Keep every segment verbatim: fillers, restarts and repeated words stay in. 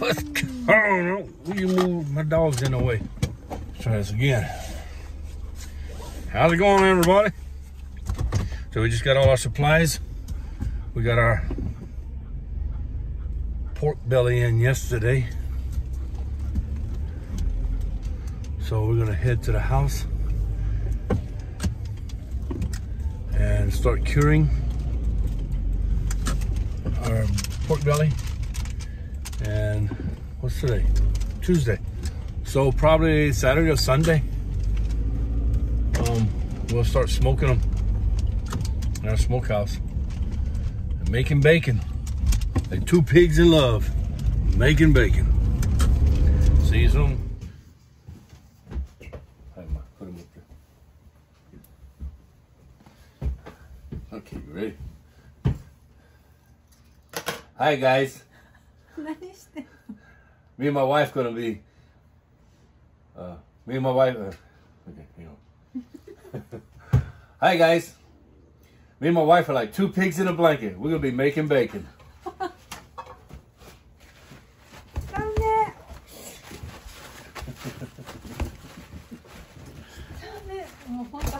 Let's go. I don't know. Will you move my dogs in the way? Let's try this again. How's it going, everybody? So we just got all our supplies. We got our pork belly in yesterday. So we're gonna head to the house and start curing our pork belly. And what's today? Tuesday. So probably Saturday or Sunday, um, we'll start smoking them in our smokehouse and making bacon. Like two pigs in love, making bacon. Season them. Put them up there. Okay, you ready? Hi guys. Me and my wife gonna be. Uh, me and my wife. Uh, okay, you know. Hi guys. Me and my wife are like two pigs in a blanket. We're gonna be making bacon. Found it. Found it. Oh my God.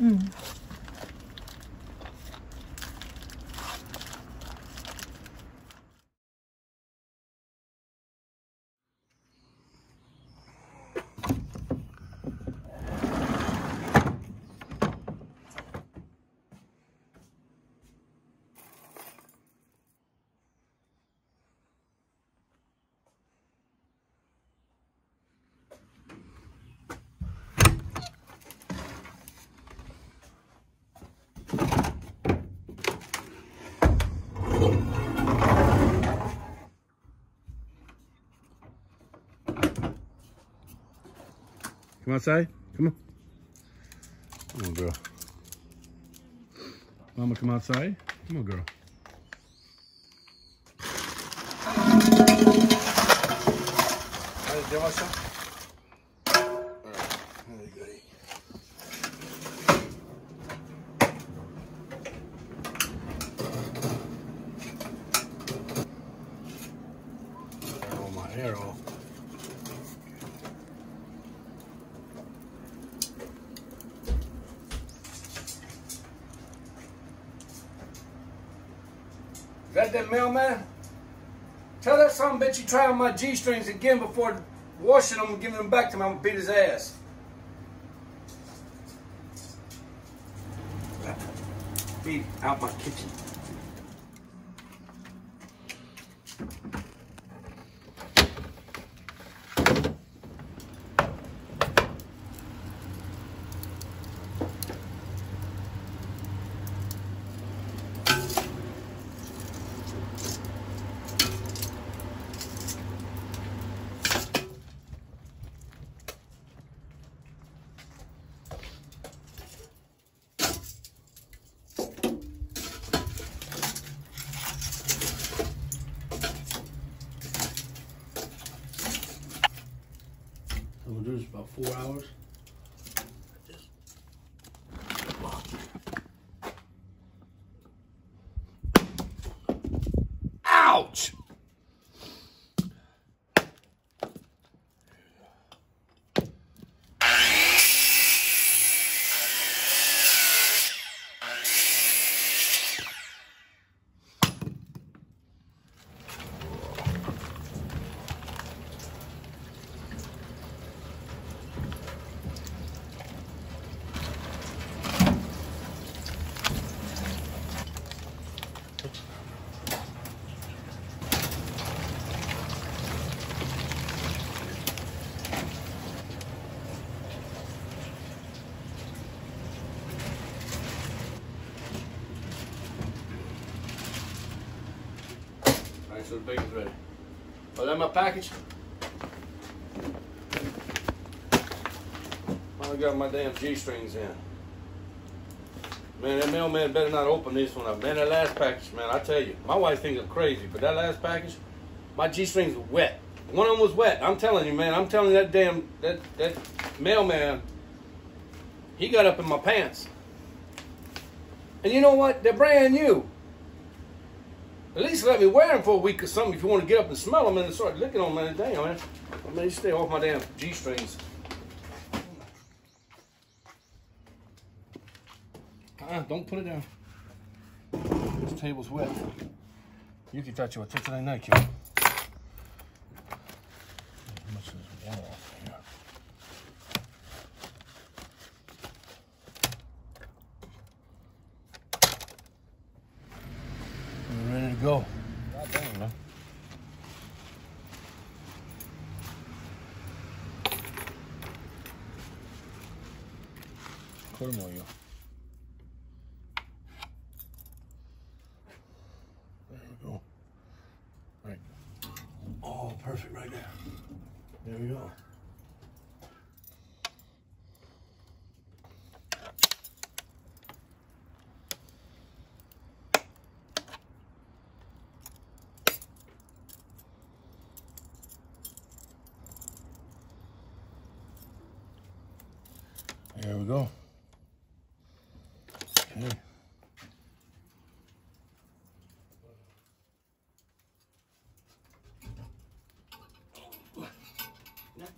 Mm. Come outside. Come on. Come on, girl. Mama, come outside. Come on, girl. All right. There you go. That the mailman? Tell that son of a bitch you try on my G-strings again before washing them and giving them back to me. I'm going to beat his ass. Beat out my kitchen. There's about four hours. Just... Wow. Ouch! So the bacon's ready. Oh, that my package? I got my damn G-strings in. Man, that mailman better not open this one up. Man, that last package, man, I tell you. My wife thinks I'm crazy, but that last package, my G-strings were wet. One of them was wet. I'm telling you, man. I'm telling that damn, that, that mailman, he got up in my pants. And you know what? They're brand new. At least let me wear them for a week or something if you want to get up and smell them and start licking on them, man. Damn, man. I mean, you stay off my damn G-strings. Uh, don't put it down. This table's wet. You can touch it with touch it like that, kid. How much is water off here? Go. God damn, man. Quarter more, yo. There we go. Right. Oh, perfect right there. There we go. There we go. Okay.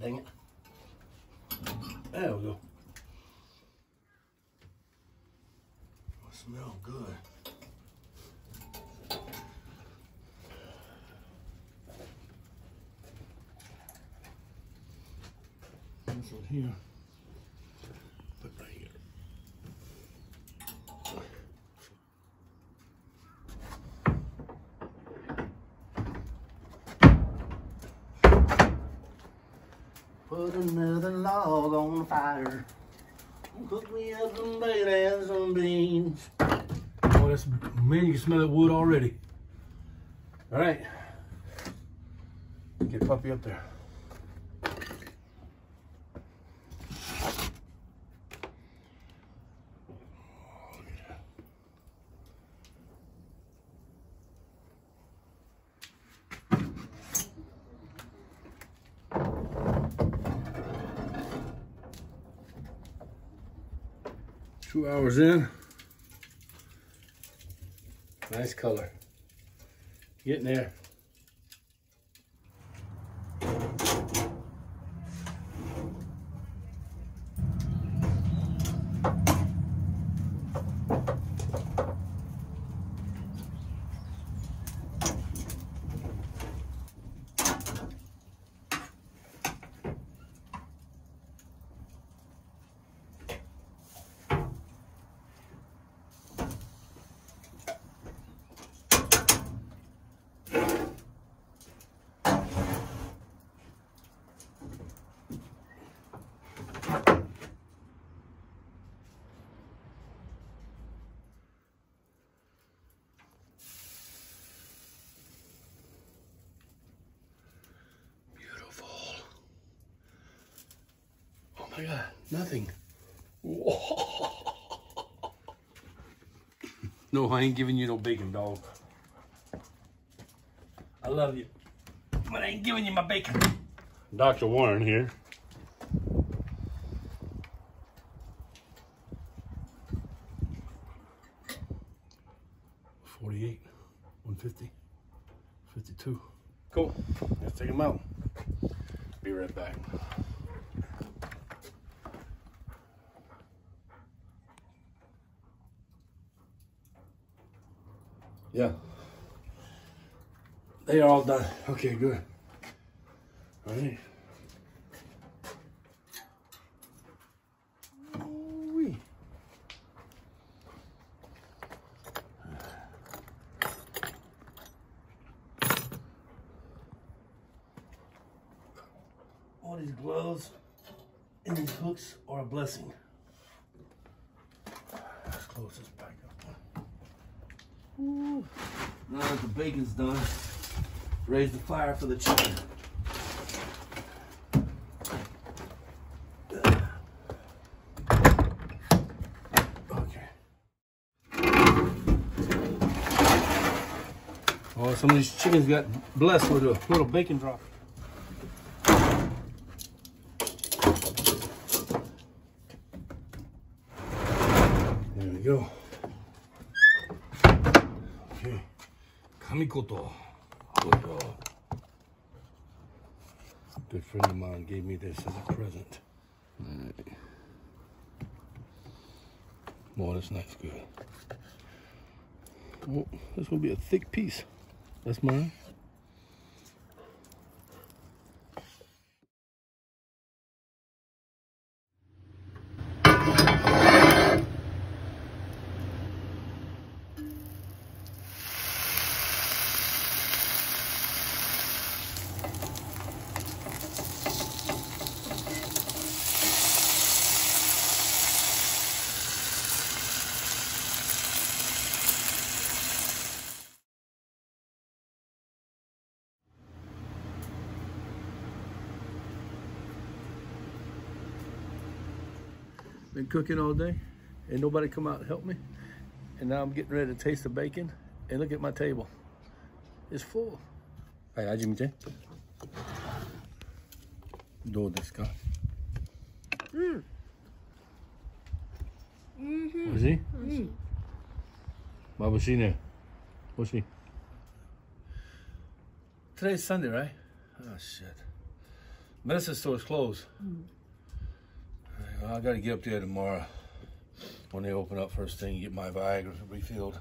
Dang it. There we go. Oh, it smells good. This one here. Put another log on the fire. Cook me up some bacon and some beans. Oh, that's, man, you can smell that wood already. All right. Get Puppy up there. Two hours in, nice color, getting there. Look at that, nothing. No, I ain't giving you no bacon, dog. I love you, but I ain't giving you my bacon. Doctor Warren here. forty-eight, one fifty, fifty-two. Cool, let's take them out. Be right back. Yeah. They are all done. Okay, good. All right. Ooh-wee. All these gloves and these hooks are a blessing. Let's close this back up. Ooh. Now that the bacon's done, raise the fire for the chicken. Okay. Oh, some of these chickens got blessed with a little bacon drop. There we go. Okay. Kamikoto. A good friend of mine gave me this as a present. All right. Boy, this knife's good. Oh, this will be a thick piece. That's mine. Been cooking all day and nobody come out and help me, and now I'm getting ready to taste the bacon, and look at my table, it's full. Hey, how'd you meet? Do this guy. Mm. Mm-hmm. Is he? Mm. Mabushine. What's he? Today's Sunday, right? Oh shit. Medicine store is closed. Mm. I gotta get up there tomorrow when they open up first thing, get my Viagra refilled.